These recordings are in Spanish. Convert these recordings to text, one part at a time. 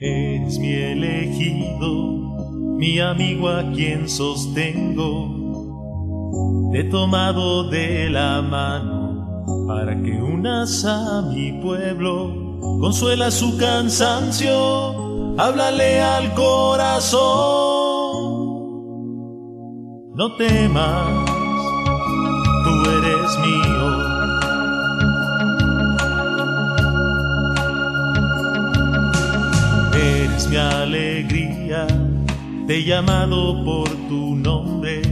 Eres mi elegido, mi amigo a quien sostengo. Te he tomado de la mano para que unas a mi pueblo. Consuela su cansancio, háblale al corazón. No temas, tú eres mío. Mi alegría, te he llamado por tu nombre,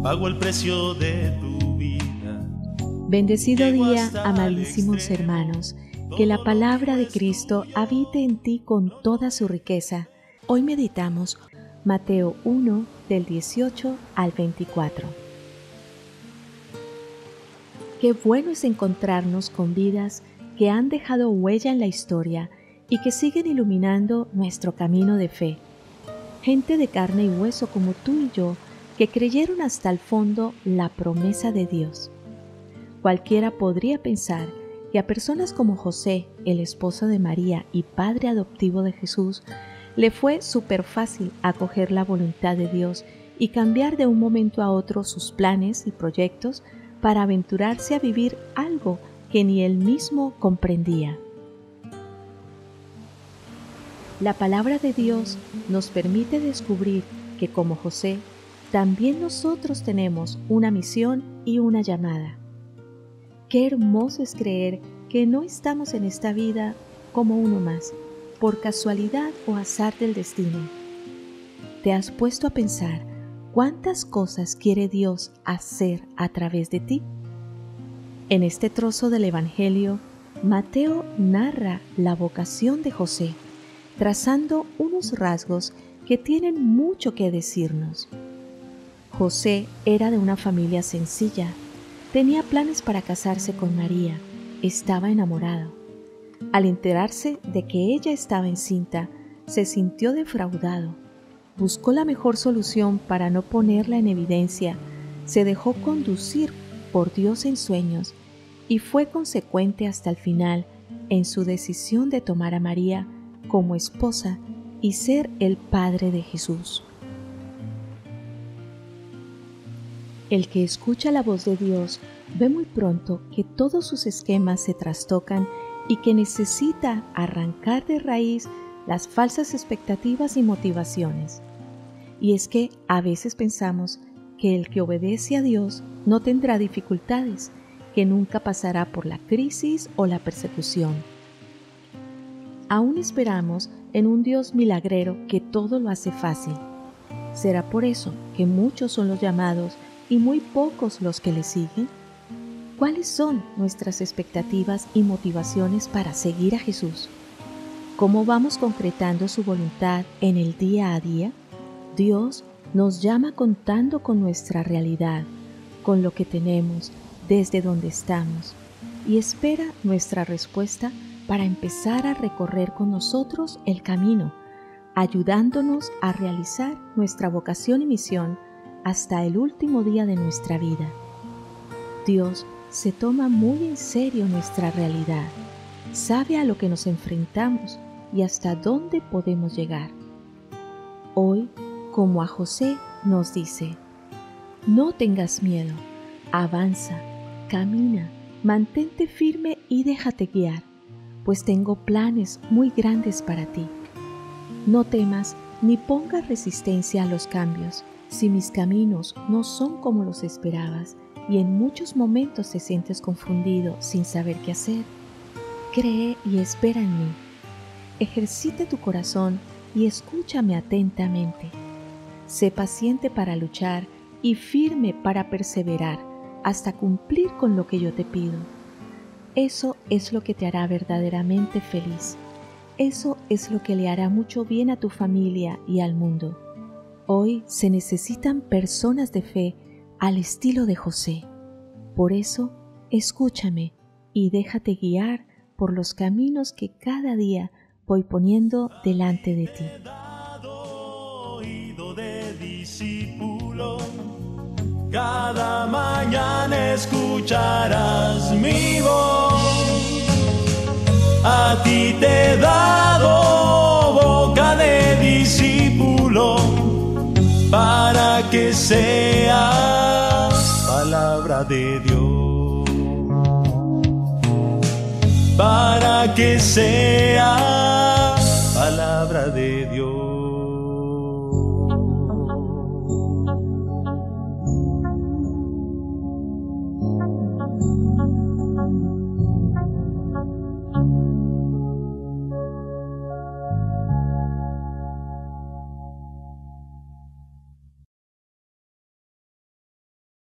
pago el precio de tu vida. Bendecido día, amadísimos hermanos, que la palabra de Cristo habite en ti con toda su riqueza. Hoy meditamos Mateo 1, del 18 al 24. Qué bueno es encontrarnos con vidas que han dejado huella en la historia y que siguen iluminando nuestro camino de fe. Gente de carne y hueso como tú y yo, que creyeron hasta el fondo la promesa de Dios. Cualquiera podría pensar que a personas como José, el esposo de María y padre adoptivo de Jesús, le fue súper fácil acoger la voluntad de Dios y cambiar de un momento a otro sus planes y proyectos para aventurarse a vivir algo que ni él mismo comprendía. La palabra de Dios nos permite descubrir que, como José, también nosotros tenemos una misión y una llamada. Qué hermoso es creer que no estamos en esta vida como uno más, por casualidad o azar del destino. ¿Te has puesto a pensar cuántas cosas quiere Dios hacer a través de ti? En este trozo del Evangelio, Mateo narra la vocación de José, trazando unos rasgos que tienen mucho que decirnos. José era de una familia sencilla, tenía planes para casarse con María, estaba enamorado. Al enterarse de que ella estaba encinta, se sintió defraudado. Buscó la mejor solución para no ponerla en evidencia, se dejó conducir por Dios en sueños y fue consecuente hasta el final en su decisión de tomar a María como esposa y ser el padre de Jesús. El que escucha la voz de Dios ve muy pronto que todos sus esquemas se trastocan y que necesita arrancar de raíz las falsas expectativas y motivaciones. Y es que a veces pensamos que el que obedece a Dios no tendrá dificultades, que nunca pasará por la crisis o la persecución. Aún esperamos en un Dios milagrero que todo lo hace fácil. ¿Será por eso que muchos son los llamados y muy pocos los que le siguen? ¿Cuáles son nuestras expectativas y motivaciones para seguir a Jesús? ¿Cómo vamos concretando su voluntad en el día a día? Dios nos llama contando con nuestra realidad, con lo que tenemos, desde donde estamos, y espera nuestra respuesta para empezar a recorrer con nosotros el camino, ayudándonos a realizar nuestra vocación y misión hasta el último día de nuestra vida. Dios se toma muy en serio nuestra realidad, sabe a lo que nos enfrentamos y hasta dónde podemos llegar. Hoy, como a José, nos dice: no tengas miedo, avanza, camina, mantente firme y déjate guiar, pues tengo planes muy grandes para ti. No temas ni pongas resistencia a los cambios, si mis caminos no son como los esperabas y en muchos momentos te sientes confundido sin saber qué hacer. Cree y espera en mí. Ejercita tu corazón y escúchame atentamente. Sé paciente para luchar y firme para perseverar hasta cumplir con lo que yo te pido. Eso es lo que te hará verdaderamente feliz. Eso es lo que le hará mucho bien a tu familia y al mundo. Hoy se necesitan personas de fe al estilo de José. Por eso, escúchame y déjate guiar por los caminos que cada día voy poniendo delante de ti. Cada mañana escucharás mi voz, a ti te he dado. seas palabra de Dios, para que seas palabra de Dios.